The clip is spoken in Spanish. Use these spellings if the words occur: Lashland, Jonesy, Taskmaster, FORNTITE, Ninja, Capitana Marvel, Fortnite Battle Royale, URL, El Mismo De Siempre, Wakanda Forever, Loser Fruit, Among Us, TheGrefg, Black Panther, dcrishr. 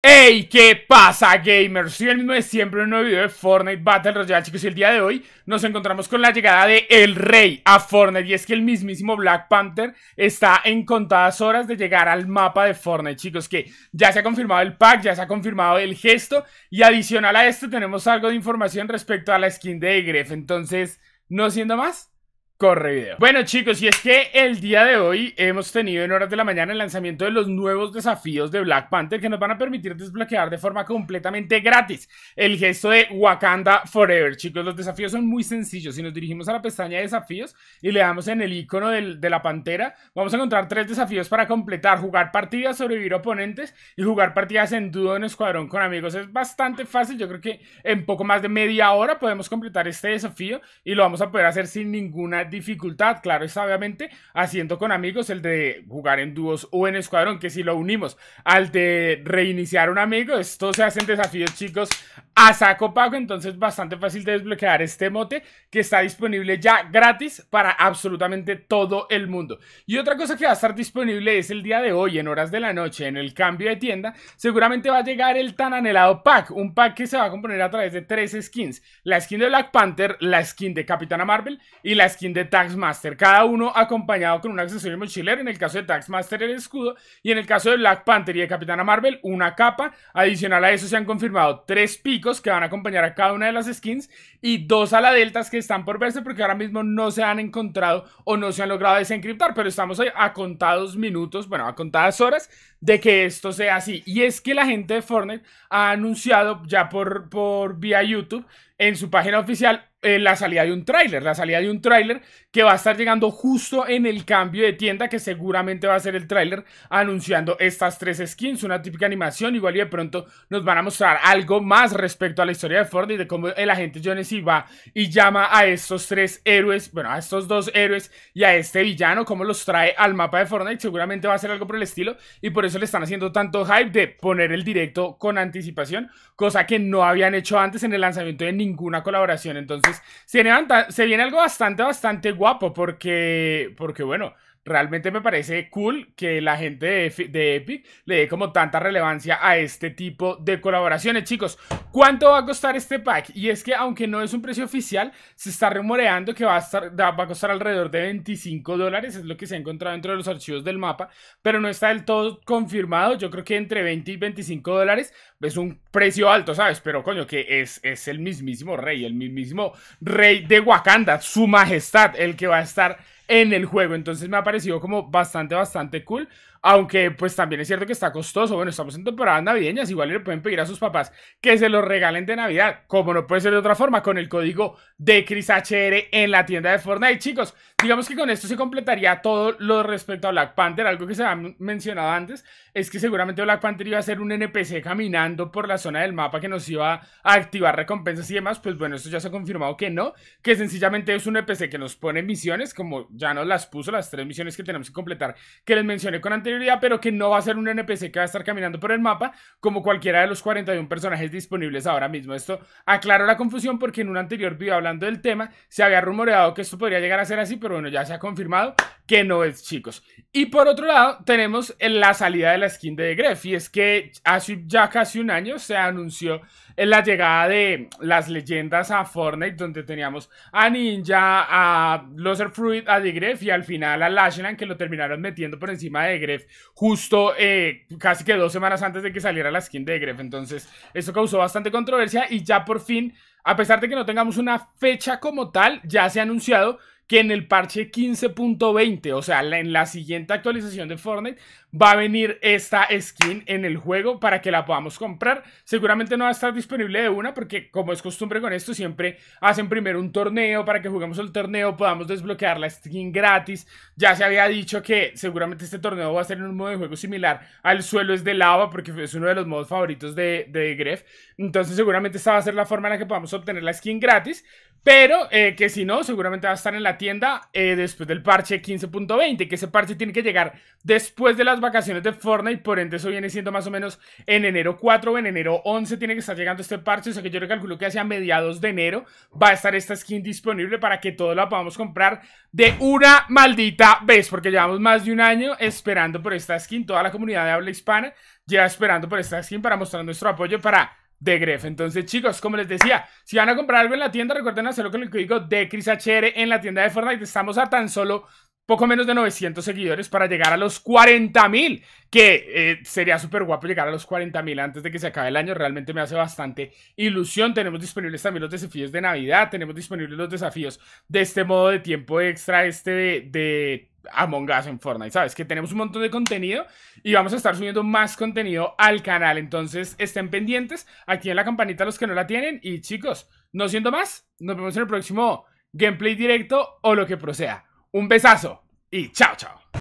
¡Hey! ¿Qué pasa, gamers? Soy el mismo de siempre en un nuevo video de Fortnite Battle Royale, chicos, y el día de hoy nos encontramos con la llegada de El Rey a Fortnite. Y es que el mismísimo Black Panther está en contadas horas de llegar al mapa de Fortnite, chicos, que ya se ha confirmado el pack, ya se ha confirmado el gesto, y adicional a esto tenemos algo de información respecto a la skin de TheGrefg. Entonces, no siendo más, corre video. Bueno, chicos, y es que el día de hoy hemos tenido en horas de la mañana el lanzamiento de los nuevos desafíos de Black Panther que nos van a permitir desbloquear de forma completamente gratis el gesto de Wakanda Forever. Chicos, los desafíos son muy sencillos. Si nos dirigimos a la pestaña de desafíos y le damos en el icono de la pantera, vamos a encontrar tres desafíos para completar: jugar partidas, sobrevivir a oponentes y jugar partidas en dúo en escuadrón con amigos. Es bastante fácil, yo creo que en poco más de media hora podemos completar este desafío y lo vamos a poder hacer sin ninguna dificultad, claro, es obviamente haciendo con amigos el de jugar en dúos o en escuadrón, que si lo unimos al de reiniciar un amigo, esto se hacen desafíos, chicos, a saco pago. Entonces bastante fácil de desbloquear este emote que está disponible ya gratis para absolutamente todo el mundo. Y otra cosa que va a estar disponible es el día de hoy en horas de la noche en el cambio de tienda, seguramente va a llegar el tan anhelado pack, un pack que se va a componer a través de tres skins: la skin de Black Panther, la skin de Capitana Marvel y la skin de Taskmaster, cada uno acompañado con un accesorio mochilero. En el caso de Taskmaster, el escudo, y en el caso de Black Panther y de Capitana Marvel, una capa. Adicional a eso se han confirmado tres picos que van a acompañar a cada una de las skins y dos a la deltas que están por verse porque ahora mismo no se han encontrado o no se han logrado desencriptar, pero estamos a contados minutos, bueno, a contadas horas de que esto sea así. Y es que la gente de Fortnite ha anunciado ya por vía YouTube en su página oficial la salida de un tráiler que va a estar llegando justo en el cambio de tienda, que seguramente va a ser el tráiler anunciando estas tres skins, una típica animación, igual y de pronto nos van a mostrar algo más respecto a la historia de Fortnite y de cómo el agente Jonesy va y llama a estos tres héroes, bueno, a estos dos héroes y a este villano, cómo los trae al mapa de Fortnite. Seguramente va a ser algo por el estilo y por eso le están haciendo tanto hype de poner el directo con anticipación, cosa que no habían hecho antes en el lanzamiento de ninguna colaboración. Entonces se viene algo bastante guapo porque bueno, realmente me parece cool que la gente de Epic le dé como tanta relevancia a este tipo de colaboraciones. Chicos, ¿cuánto va a costar este pack? Y es que aunque no es un precio oficial, se está rumoreando que va a costar alrededor de $25, es lo que se ha encontrado dentro de los archivos del mapa, pero no está del todo confirmado. Yo creo que entre $20 y $25 es un precio alto, ¿sabes? Pero coño, que es el mismísimo rey de Wakanda, su majestad, el que va a estar en el juego. Entonces me ha parecido como bastante cool, aunque pues también es cierto que está costoso. Bueno, estamos en temporadas navideñas, igual le pueden pedir a sus papás que se los regalen de Navidad, como no puede ser de otra forma, con el código dcrishr en la tienda de Fortnite. Chicos, digamos que con esto se completaría todo lo respecto a Black Panther. Algo que se ha mencionado antes es que seguramente Black Panther iba a ser un NPC caminando por la zona del mapa que nos iba a activar recompensas y demás. Pues bueno, esto ya se ha confirmado que no, que sencillamente es un NPC que nos pone misiones, como ya nos las puso, las tres misiones que tenemos que completar, que les mencioné con antes, pero que no va a ser un NPC que va a estar caminando por el mapa como cualquiera de los 41 personajes disponibles ahora mismo. Esto aclaró la confusión porque en un anterior video hablando del tema se había rumoreado que esto podría llegar a ser así, pero bueno, ya se ha confirmado que no es, chicos. Y por otro lado tenemos la salida de la skin de TheGrefg, y es que hace ya casi un año se anunció la llegada de las leyendas a Fortnite, donde teníamos a Ninja, a Loser Fruit, a TheGrefg y al final a Lashland, que lo terminaron metiendo por encima de TheGrefg justo casi que 2 semanas antes de que saliera la skin de TheGrefg. Entonces esto causó bastante controversia y ya por fin, a pesar de que no tengamos una fecha como tal, ya se ha anunciado que en el parche 15.20, o sea, en la siguiente actualización de Fortnite, va a venir esta skin en el juego para que la podamos comprar. Seguramente no va a estar disponible de una, porque como es costumbre con esto, siempre hacen primero un torneo para que juguemos el torneo, podamos desbloquear la skin gratis. Ya se había dicho que seguramente este torneo va a ser en un modo de juego similar al Suelo es de Lava, porque es uno de los modos favoritos de TheGrefg. Entonces seguramente esta va a ser la forma en la que podamos obtener la skin gratis. Pero que si no, seguramente va a estar en la tienda después del parche 15.20, que ese parche tiene que llegar después de las vacaciones de Fortnite, por ende eso viene siendo más o menos en enero 4 o en enero 11 tiene que estar llegando este parche, o sea que yo le calculo que hacia mediados de enero va a estar esta skin disponible para que todos la podamos comprar de una maldita vez, porque llevamos más de un año esperando por esta skin, toda la comunidad de habla hispana lleva esperando por esta skin para mostrar nuestro apoyo para TheGrefg. Entonces chicos, como les decía, si van a comprar algo en la tienda, recuerden hacerlo con el código dcrishr en la tienda de Fortnite. Estamos a tan solo poco menos de 900 seguidores para llegar a los 40.000, que sería súper guapo llegar a los 40.000 antes de que se acabe el año. Realmente me hace bastante ilusión. Tenemos disponibles también los desafíos de Navidad, tenemos disponibles los desafíos de este modo de tiempo extra, este de Among Us en Fortnite, ¿sabes? Que tenemos un montón de contenido y vamos a estar subiendo más contenido al canal, entonces estén pendientes aquí en la campanita los que no la tienen y chicos, no siendo más, nos vemos en el próximo gameplay directo o lo que proceda. Un besazo y chao chao.